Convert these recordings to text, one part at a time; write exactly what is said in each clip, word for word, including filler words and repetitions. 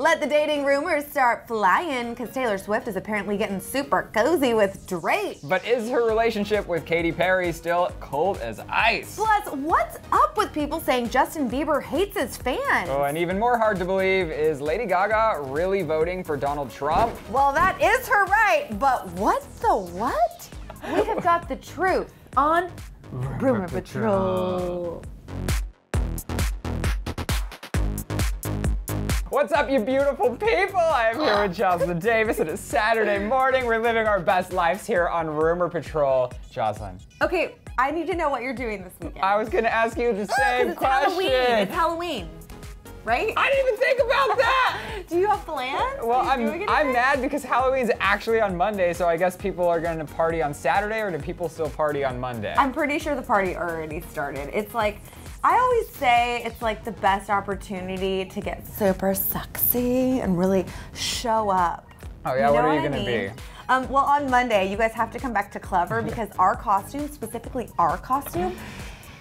Let the dating rumors start flying, because Taylor Swift is apparently getting super cozy with Drake. But is her relationship with Katy Perry still cold as ice? Plus, what's up with people saying Justin Bieber hates his fans? Oh, and even more hard to believe, is Lady Gaga really voting for Donald Trump? Well, that is her right, but what the what? We have got the truth on Rumor Patrol. What's up, you beautiful people? I am here with Joslyn Davis, and it's Saturday morning. We're living our best lives here on Rumor Patrol. Joslyn. Okay, I need to know what you're doing this weekend. I was gonna ask you the same it's question. Halloween. It's Halloween, right? I didn't even think about that! Do you have plans? Well, I'm, I'm mad because Halloween's actually on Monday, so I guess people are gonna party on Saturday, or do people still party on Monday? I'm pretty sure the party already started. It's like, I always say it's like the best opportunity to get super sexy and really show up. Oh yeah, you know what are you what gonna I mean? be? Um, well, on Monday, you guys have to come back to Clevver because our costume, specifically our costume,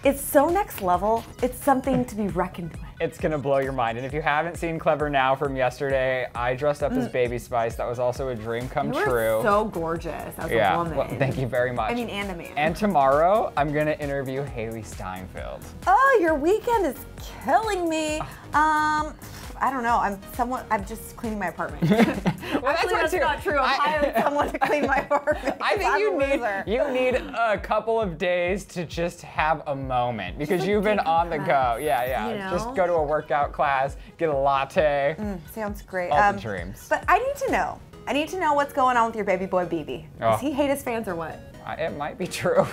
it's so next level. It's something to be reckoned with. It's gonna blow your mind. And if you haven't seen Clevver Now from yesterday, I dressed up mm. as Baby Spice. That was also a dream come you true. You so gorgeous as yeah. a woman. Well, thank you very much. I mean, and a man. And tomorrow, I'm gonna interview Haley Steinfeld. Oh, your weekend is killing me. Um. I don't know. I'm somewhat. I'm just cleaning my apartment. well, Actually, that's, that's not true. I'm hiring someone to clean my apartment. I think you need you need a couple of days to just have a moment because like you've been on the go. Yeah, yeah. You know? Just go to a workout class, get a latte. Mm, sounds great. All um, the dreams. But I need to know. I need to know what's going on with your baby boy, B B. Does oh. he hate his fans or what? It might be true.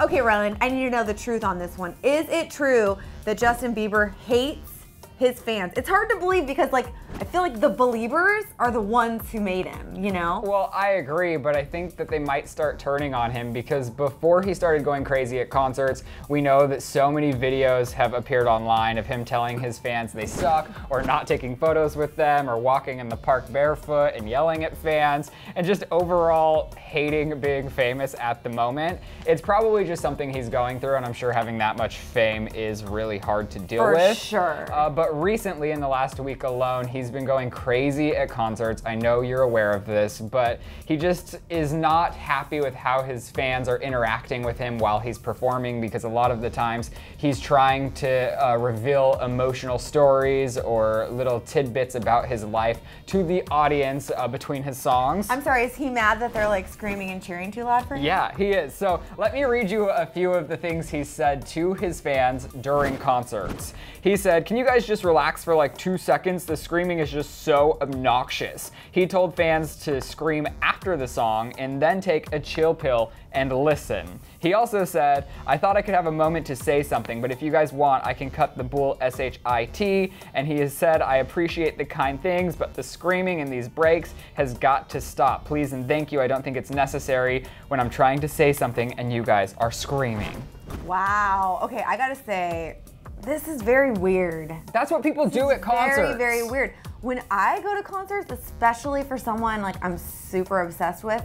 Okay, Ryland. I need to know the truth on this one. Is it true that Justin Bieber hates his fans? It's hard to believe because, like, I feel like the believers are the ones who made him, you know? Well, I agree, but I think that they might start turning on him because before he started going crazy at concerts, we know that so many videos have appeared online of him telling his fans they suck or not taking photos with them or walking in the park barefoot and yelling at fans and just overall hating being famous at the moment. It's probably just something he's going through, and I'm sure having that much fame is really hard to deal For with. For sure. Uh, but But recently, in the last week alone, he's been going crazy at concerts. I know you're aware of this, but he just is not happy with how his fans are interacting with him while he's performing because a lot of the times he's trying to uh, reveal emotional stories or little tidbits about his life to the audience uh, between his songs. I'm sorry, is he mad that they're like screaming and cheering too loud for him? Yeah, he is. So let me read you a few of the things he said to his fans during concerts. He said, "Can you guys just Just relax for like two seconds. The screaming is just so obnoxious." He told fans to scream after the song and then take a chill pill and listen. He also said, "I thought I could have a moment to say something, but if you guys want, I can cut the bull S H I T. And he has said, "I appreciate the kind things, but the screaming in these breaks has got to stop. Please and thank you. I don't think it's necessary when I'm trying to say something and you guys are screaming." Wow. Okay, I gotta say, this is very weird. That's what people do at concerts. Very, very weird. When I go to concerts, especially for someone like I'm super obsessed with,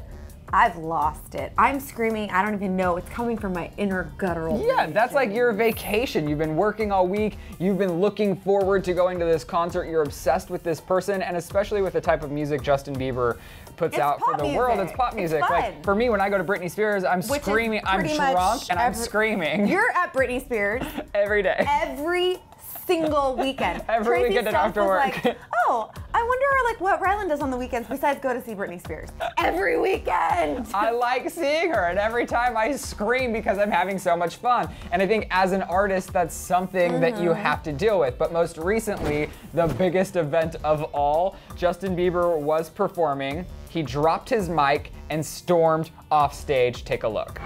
I've lost it. I'm screaming, I don't even know. It's coming from my inner guttural. Yeah, that's like your vacation. You've been working all week. You've been looking forward to going to this concert. You're obsessed with this person, and especially with the type of music Justin Bieber puts it's out for the music. world. It's pop music. It's like, for me, when I go to Britney Spears, I'm Which screaming. I'm drunk, and I'm screaming. You're at Britney Spears. Every day. Every single weekend. Every Tracy weekend and after work. Like, oh, I wonder like what Ryland does on the weekends besides go to see Britney Spears. Every weekend! I like seeing her, and every time I scream because I'm having so much fun. And I think as an artist, that's something mm-hmm. that you have to deal with. But most recently, the biggest event of all, Justin Bieber was performing. He dropped his mic and stormed off stage. Take a look.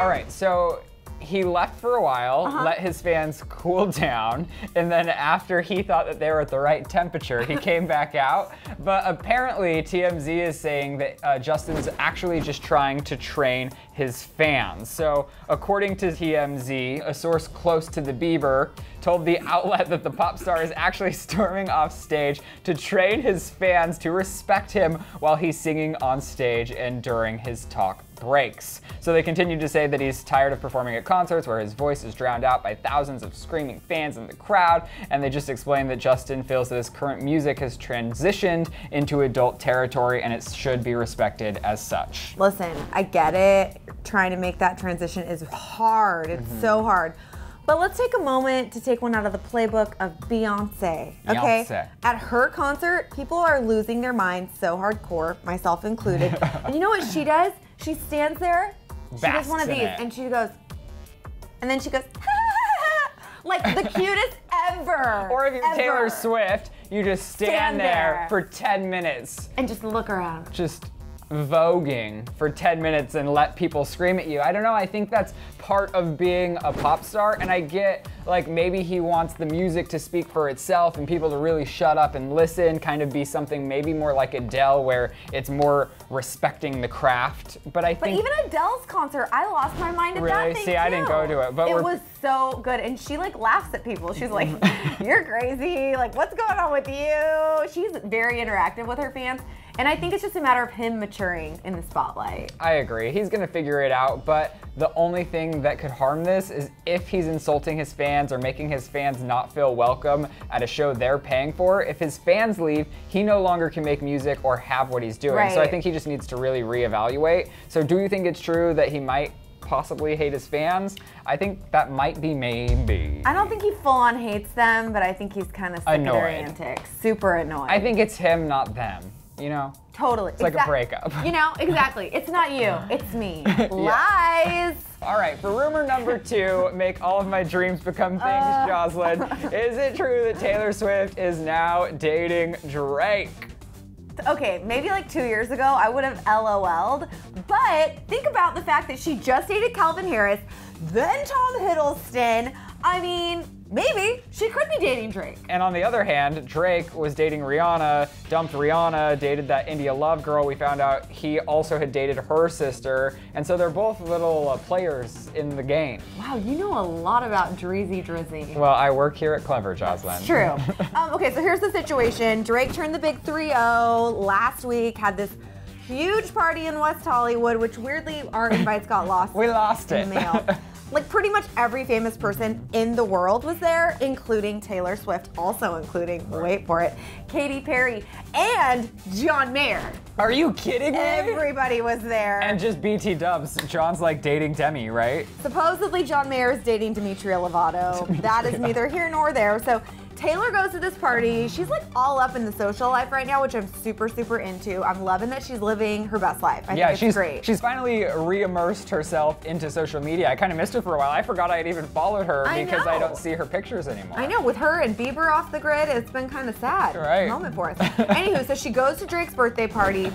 All right, so he left for a while, uh-huh. let his fans cool down, and then after he thought that they were at the right temperature, he came back out. But apparently, T M Z is saying that uh, Justin's actually just trying to train his fans. So according to T M Z, a source close to the Bieber told the outlet that the pop star is actually storming off stage to train his fans to respect him while he's singing on stage and during his talk breaks. So they continued to say that he's tired of performing at concerts where his voice is drowned out by thousands of screaming fans in the crowd, and they just explained that Justin feels that his current music has transitioned into adult territory and it should be respected as such. Listen, I get it. Trying to make that transition is hard. It's mm-hmm. so hard. But let's take a moment to take one out of the playbook of Beyonce, okay? Beyonce. At her concert, people are losing their minds so hardcore, myself included. And you know what she does? She stands there, Bastin she does one of these, it. and she goes, and then she goes, like the cutest ever. Or if you're ever. Taylor Swift, you just stand, stand there, there for ten minutes. And just look around. Just voguing for ten minutes and let people scream at you. I don't know, I think that's part of being a pop star, and I get like maybe he wants the music to speak for itself and people to really shut up and listen, kind of be something maybe more like Adele where it's more respecting the craft. But I think- But even Adele's concert, I lost my mind at really? that thing See, too. I didn't go to it, but- It we're... was so good, and she like laughs at people. She's like, you're crazy, like what's going on with you? She's very interactive with her fans. And I think it's just a matter of him maturing in the spotlight. I agree. He's gonna figure it out, but the only thing that could harm this is if he's insulting his fans or making his fans not feel welcome at a show they're paying for. If his fans leave, he no longer can make music or have what he's doing. Right. So I think he just needs to really reevaluate. So do you think it's true that he might possibly hate his fans? I think that might be maybe. I don't think he full-on hates them, but I think he's kind of sick of their antics. Super annoyed. I think it's him, not them. You know? Totally. It's Exa like a breakup. You know, exactly. It's not you, it's me. Lies! All right, for rumor number two, make all of my dreams become things, uh. Joslyn. Is it true that Taylor Swift is now dating Drake? Okay, maybe like two years ago, I would have LOL'd, but think about the fact that she just dated Calvin Harris, then Tom Hiddleston. I mean, maybe she could be dating Drake. And on the other hand, Drake was dating Rihanna, dumped Rihanna, dated that India Love girl. We found out he also had dated her sister. And so they're both little uh, players in the game. Wow, you know a lot about Drizzy Drizzy. Well, I work here at Clevver, Joslyn. That's true. um, okay, so here's the situation. Drake turned the big three oh last week, had this huge party in West Hollywood, which weirdly our invites got lost. We lost it. In the mail. Like pretty much every famous person in the world was there, including Taylor Swift, also including, wait for it, Katy Perry and John Mayer. Are you kidding me? Everybody was there. And just B T dubs, John's like dating Demi, right? Supposedly John Mayer is dating Demetria Lovato. Demetria. That is neither here nor there. So Taylor goes to this party. She's like all up in the social life right now, which I'm super, super into. I'm loving that she's living her best life. I yeah, think it's she's, great. She's finally re-immersed herself into social media. I kind of missed her for a while. I forgot I had even followed her I because know. I don't see her pictures anymore. I know, with her and Bieber off the grid, it's been kind of sad. Right. Moment for us. Anywho, so she goes to Drake's birthday party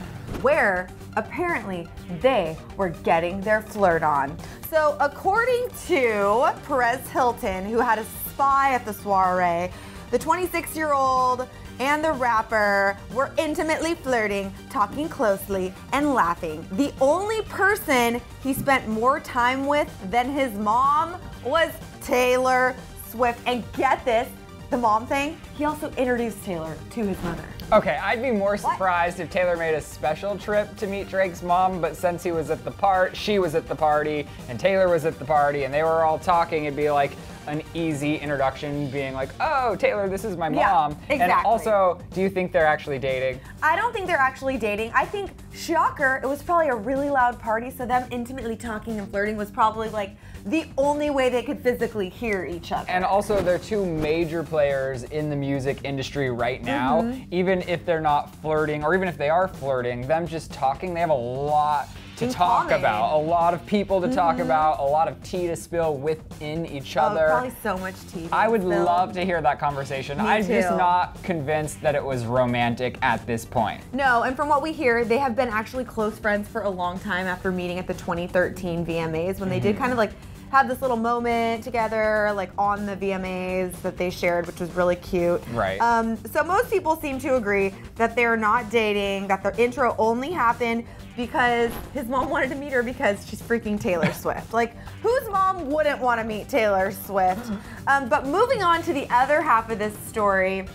where apparently they were getting their flirt on. So according to Perez Hilton, who had a spy at the soiree, the twenty-six-year-old and the rapper were intimately flirting, talking closely, and laughing. The only person he spent more time with than his mom was Taylor Swift. And get this, the mom thing, he also introduced Taylor to his mother. Okay, I'd be more surprised what? if Taylor made a special trip to meet Drake's mom, but since he was at the part, she was at the party, and Taylor was at the party, and they were all talking, it'd be like an easy introduction being like, oh, Taylor, this is my mom. Yeah, exactly. And also, do you think they're actually dating? I don't think they're actually dating. I think, shocker, it was probably a really loud party, so them intimately talking and flirting was probably like the only way they could physically hear each other. And also, they're two major players in the music industry right now. Mm-hmm. Even if they're not flirting, or even if they are flirting, them just talking, they have a lot to In talk common. about, a lot of people to mm-hmm. talk about, a lot of tea to spill within each other. Oh, probably so much tea. I would spill. love to hear that conversation. Me I'm too. just not convinced that it was romantic at this point. No, and from what we hear, they have been actually close friends for a long time after meeting at the twenty thirteen V M As when they mm-hmm. did kind of like have this little moment together, like on the V M As that they shared, which was really cute. Right. Um, so most people seem to agree that they're not dating, that their intro only happened because his mom wanted to meet her because she's freaking Taylor Swift. Like, whose mom wouldn't want to meet Taylor Swift? Um, but moving on to the other half of this story,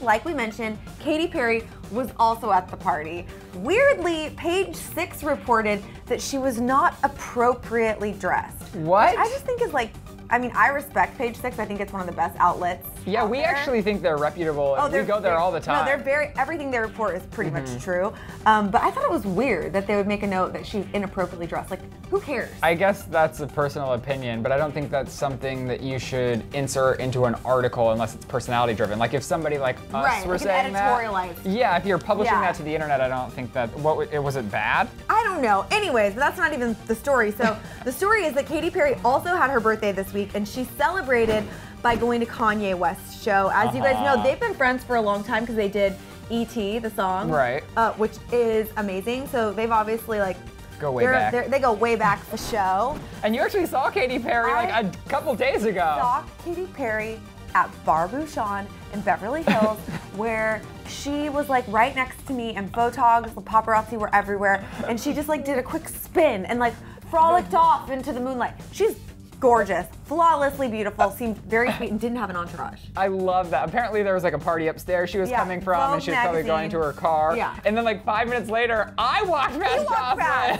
like we mentioned, Katy Perry was also at the party. Weirdly, Page Six reported that she was not appropriately dressed. What? I just think is like, I mean, I respect Page Six. I think it's one of the best outlets. Yeah, out we there. actually think they're reputable. Oh, they're, we go there all the time. No, they're very, everything they report is pretty mm-hmm. much true. Um, but I thought it was weird that they would make a note that she's inappropriately dressed. Like, who cares? I guess that's a personal opinion, but I don't think that's something that you should insert into an article unless it's personality driven. Like if somebody like us right, were like saying that. Yeah, if you're publishing yeah. that to the internet, I don't think that, what, was it bad? I don't know. Anyways, but that's not even the story. So the story is that Katy Perry also had her birthday this week and she celebrated by going to Kanye West's show. As uh-huh. you guys know, they've been friends for a long time because they did E T, the song, right? Uh, which is amazing. So they've obviously like go way they're, back. They're, they go way back for the show. And you actually saw Katy Perry I like a couple days ago. I saw Katy Perry at Bar Bouchon in Beverly Hills, where she was like right next to me, and photogs, the paparazzi were everywhere, and she just like did a quick spin and like frolicked off into the moonlight. She's gorgeous, flawlessly beautiful, seemed very sweet, and didn't have an entourage. I love that. Apparently there was like a party upstairs she was yeah, coming from, Vogue and she was magazine. probably going to her car. Yeah. And then like five minutes later, I walked past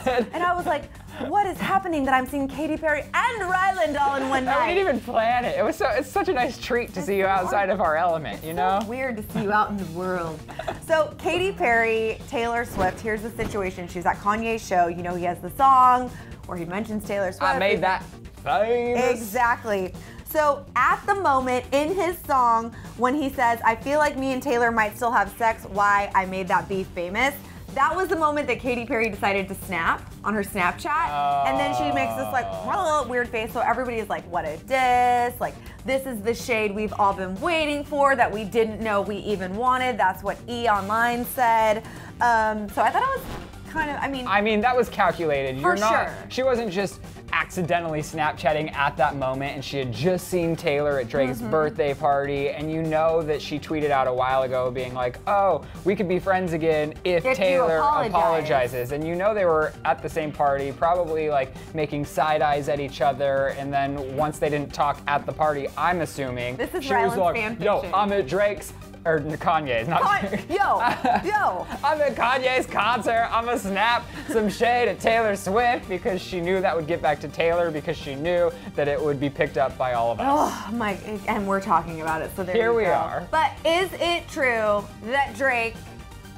Joslyn. And I was like, what is happening that I'm seeing Katy Perry and Ryland all in one night? I didn't even plan it. It was so, it's such a nice treat to it's see you outside of our element, it's you know? So weird to see you out in the world. So Katy Perry, Taylor Swift, here's the situation. She was at Kanye's show. You know he has the song where he mentions Taylor Swift. I made that. Famous. Exactly. So at the moment in his song when he says, I feel like me and Taylor might still have sex, why I made that beef famous, that was the moment that Katy Perry decided to snap on her Snapchat. Oh. And then she makes this like weird face, so everybody is like, what a diss, like this is the shade we've all been waiting for that we didn't know we even wanted. That's what E! Online said. Um, so I thought it was kind of, I mean. I mean, that was calculated. For You're not, sure. She wasn't just accidentally Snapchatting at that moment, and she had just seen Taylor at Drake's mm-hmm. birthday party, and you know that she tweeted out a while ago being like, oh, we could be friends again if, if Taylor apologizes. And you know they were at the same party, probably like making side eyes at each other, and then once they didn't talk at the party, I'm assuming, this is she Ryland's was like, yo, I'm at Drake's, or Kanye's, not Con Yo, yo. I'm at Kanye's concert, I'm gonna snap some shade at Taylor Swift because she knew that would get back to Taylor because she knew that it would be picked up by all of us. Oh my, and we're talking about it, so there Here you go. we are. But is it true that Drake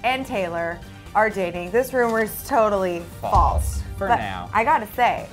and Taylor are dating? This rumor is totally false. false. For but now. I gotta say,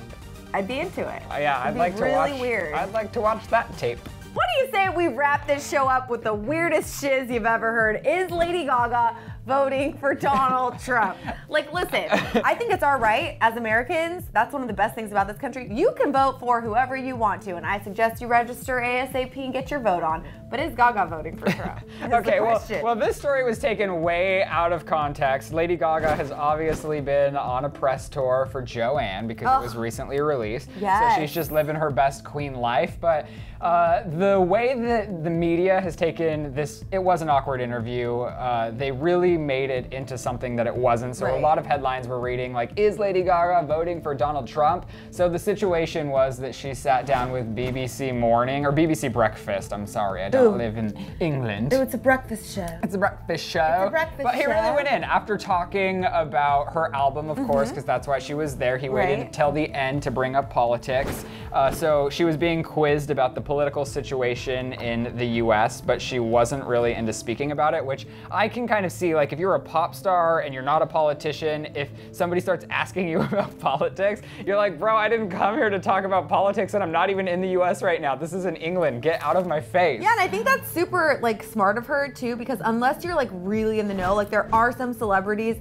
I'd be into it. Uh, yeah, It'd I'd like really to watch. Really weird. I'd like to watch that tape. What do you say we wrap this show up with the weirdest shiz you've ever heard? Is Lady Gaga voting for Donald Trump? Like, listen, I think it's our right as Americans. That's one of the best things about this country. You can vote for whoever you want to, and I suggest you register ASAP and get your vote on. But is Gaga voting for Trump? Okay, well, well, this story was taken way out of context. Lady Gaga has obviously been on a press tour for Joanne because oh. it was recently released. Yes. So she's just living her best queen life, but uh, the The way that the media has taken this, it was an awkward interview. Uh, they really made it into something that it wasn't. So right. a lot of headlines were reading like, is Lady Gaga voting for Donald Trump? So the situation was that she sat down with B B C Morning, or B B C Breakfast, I'm sorry, I don't Ooh. live in England. Ooh, it's a breakfast show. It's a breakfast show. It's a breakfast but he really show. went in after talking about her album, of mm-hmm. course, because that's why she was there. He waited right. till the end to bring up politics. Uh, so she was being quizzed about the political situation Situation in the U S, but she wasn't really into speaking about it, which I can kind of see. Like, if you're a pop star and you're not a politician, if somebody starts asking you about politics, you're like, bro, I didn't come here to talk about politics, and I'm not even in the U S right now. This is in England. Get out of my face. Yeah, and I think that's super, like, smart of her, too, because unless you're, like, really in the know, like, there are some celebrities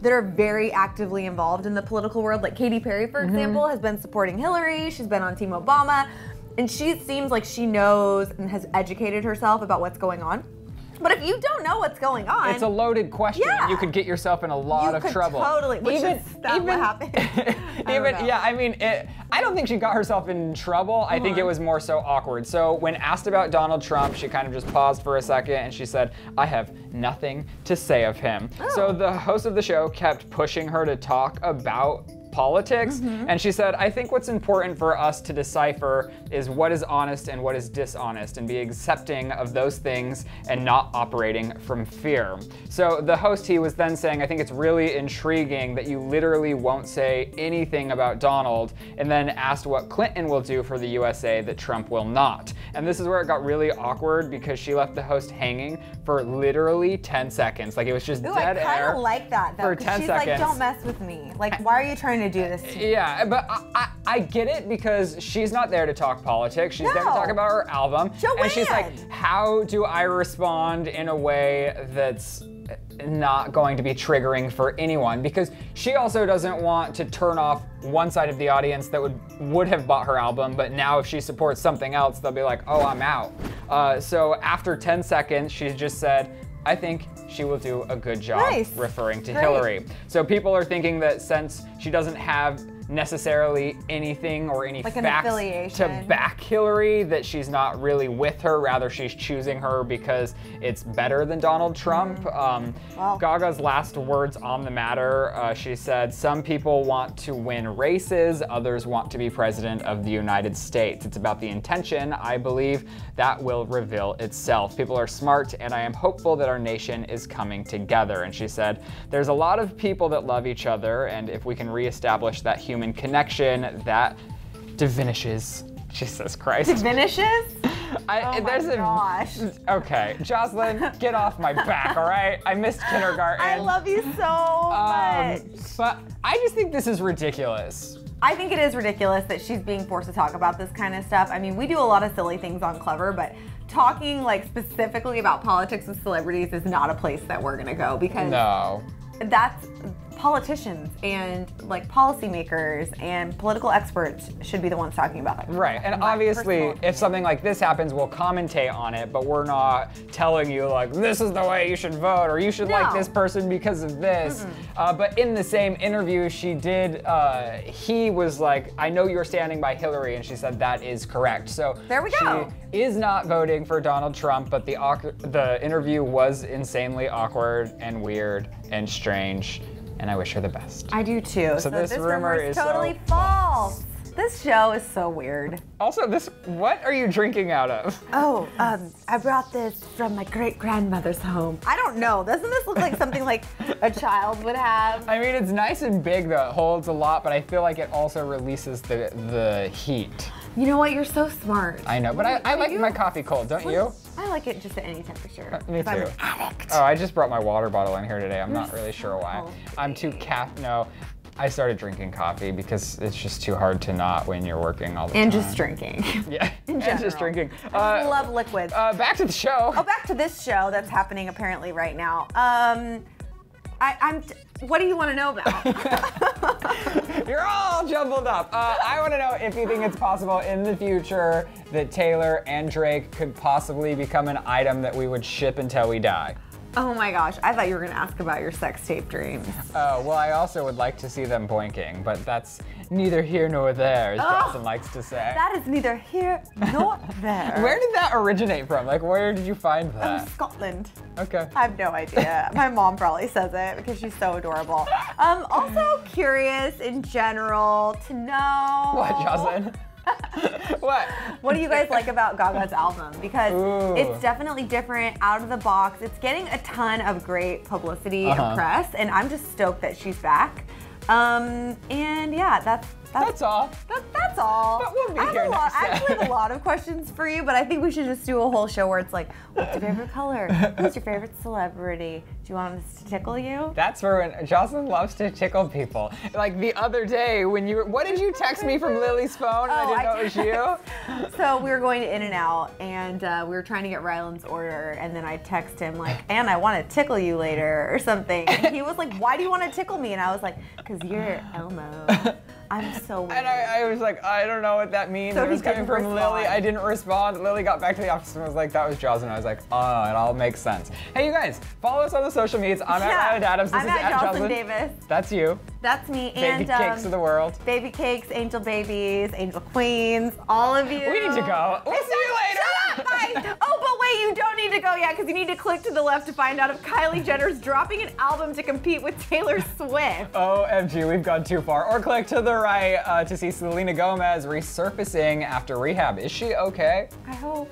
that are very actively involved in the political world. Like, Katy Perry, for mm-hmm. example, has been supporting Hillary. She's been on Team Obama. And she seems like she knows and has educated herself about what's going on. But if you don't know what's going on, it's a loaded question. Yeah. You could get yourself in a lot you of could trouble. Totally. Which even is that even, what happened. even I yeah, I mean, it, I don't think she got herself in trouble. Come I think on. it was more so awkward. So when asked about Donald Trump, she kind of just paused for a second and she said, "I have nothing to say of him." Oh. So the host of the show kept pushing her to talk about politics. Mm-hmm. And she said, I think what's important for us to decipher is what is honest and what is dishonest, and be accepting of those things and not operating from fear. So the host, he was then saying, I think it's really intriguing that you literally won't say anything about Donald, and then asked what Clinton will do for the U S A that Trump will not. And this is where it got really awkward, because she left the host hanging for literally ten seconds. Like, it was just Ooh, dead I air like that, though, for ten she's seconds. She's like, don't mess with me. Like, why are you trying to do this to me? Yeah, but I, I, I get it, because she's not there to talk politics. She's no. there to talk about her album. Joanne. And she's like, how do I respond in a way that's not going to be triggering for anyone, because she also doesn't want to turn off one side of the audience that would would have bought her album, but now if she supports something else, they'll be like, oh, I'm out. Uh, so after ten seconds, she just said, I think she will do a good job, nice. referring to Great. Hillary. So people are thinking that since she doesn't have necessarily anything or any like facts to back Hillary, that she's not really with her, rather she's choosing her because it's better than Donald Trump. Mm-hmm. um, well. Gaga's last words on the matter, uh, she said, some people want to win races, others want to be president of the United States. It's about the intention. I believe that will reveal itself. People are smart, and I am hopeful that our nation is coming together. And she said, there's a lot of people that love each other, and if we can reestablish that human human connection, that diminishes. Jesus Christ. Diminishes? I, oh there's my a, gosh. Okay, Joslyn, get off my back, all right? I missed kindergarten. I love you so um, much. But I just think this is ridiculous. I think it is ridiculous that she's being forced to talk about this kind of stuff. I mean, we do a lot of silly things on Clevver, but talking like specifically about politics with celebrities is not a place that we're gonna go, because no. that's politicians and like policymakers and political experts should be the ones talking about it. Right, and obviously if something like this happens, we'll commentate on it, but we're not telling you like, this is the way you should vote, or you should no. like this person because of this. Mm-mm. Uh, but in the same interview she did, uh, he was like, I know you're standing by Hillary, and she said that is correct. So there we go. She is not voting for Donald Trump, but the, the interview was insanely awkward and weird and strange. And I wish her the best. I do too. So, so this, this rumor, rumor is totally so false. false. This show is so weird. Also, this, what are you drinking out of? Oh, um, I brought this from my great-grandmother's home. I don't know, doesn't this look like something like a child would have? I mean, it's nice and big though, it holds a lot, but I feel like it also releases the, the heat. You know what, you're so smart. I know, but I, I like you? my coffee cold, don't you? I like it just at any temperature. Uh, me too. I'm an addict. Oh, I just brought my water bottle in here today. I'm you're not really so sure why. Healthy. I'm too cap, no. I started drinking coffee because it's just too hard to not when you're working all the and time. And just drinking. Yeah, and just drinking. Uh, I love liquids. Uh, back to the show. Oh, back to this show that's happening apparently right now. Um, I, I'm, t what do you want to know about? You're all jumbled up. Uh, I want to know if you think it's possible in the future that Taylor and Drake could possibly become an item that we would ship until we die. Oh my gosh, I thought you were going to ask about your sex tape dreams. Oh, well, I also would like to see them boinking, but that's neither here nor there, as oh, Joslyn likes to say. That is neither here nor there. Where did that originate from? Like, where did you find that? Um, Scotland. Okay. I have no idea. My mom probably says it because she's so adorable. I'm also curious in general to know... What, Joslyn? What? What do you guys like about Gaga's album? Because Ooh. it's definitely different, out of the box. It's getting a ton of great publicity uh-huh. and press, and I'm just stoked that she's back. Um, and yeah, that's that's, that's all. That, that's all. But we'll be I have here a lot, next time. I actually have a lot of questions for you, but I think we should just do a whole show where it's like, what's your favorite color? Who's your favorite celebrity? Do you want us to tickle you? That's where when Joslyn loves to tickle people. Like the other day when you were, what did you text me from Lily's phone and oh, I didn't know I it was you? So we were going to In N Out and uh, we were trying to get Ryland's order, and then I text him like, and I want to tickle you later or something. And he was like, why do you want to tickle me? And I was like, because you're Elmo. I'm so weird. And I, I was like, I don't know what that means. So it was coming from respond. Lily. I didn't respond. Lily got back to the office and was like, that was Joslyn. I was like, oh, it all makes sense. Hey, you guys, follow us on the social medias. I'm yeah. at Ryland Adams. This I'm is at, at Joslyn Davis. That's you. That's me. Baby and, um, cakes of the world. Baby cakes, angel babies, angel queens, all of you. We need to go. We'll it's see you later. Shut up, bye. Oh, but wait. Wait, you don't need to go yet, because you need to click to the left to find out if Kylie Jenner's dropping an album to compete with Taylor Swift. O M G, we've gone too far. Or click to the right uh, to see Selena Gomez resurfacing after rehab. Is she okay? I hope.